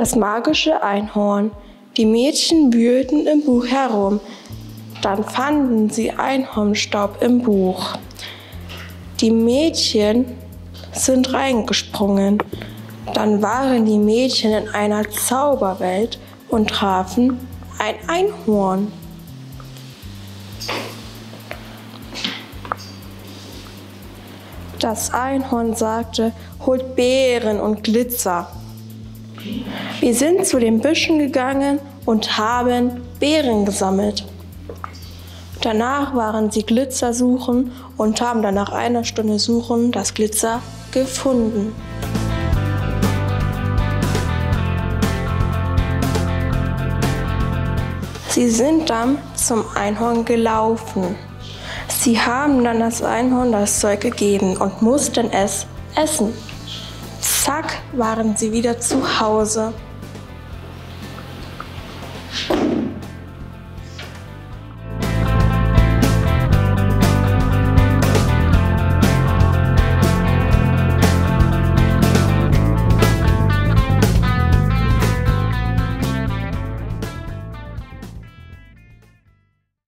Das magische Einhorn. Die Mädchen wühlten im Buch herum, dann fanden sie Einhornstaub im Buch. Die Mädchen sind reingesprungen, dann waren die Mädchen in einer Zauberwelt und trafen ein Einhorn. Das Einhorn sagte, holt Beeren und Glitzer. Wir sind zu den Büschen gegangen und haben Beeren gesammelt. Danach waren sie Glitzer suchen und haben dann nach einer Stunde Suchen das Glitzer gefunden. Sie sind dann zum Einhorn gelaufen. Sie haben dann das Einhorn das Zeug gegeben und mussten es essen. Zack, waren sie wieder zu Hause.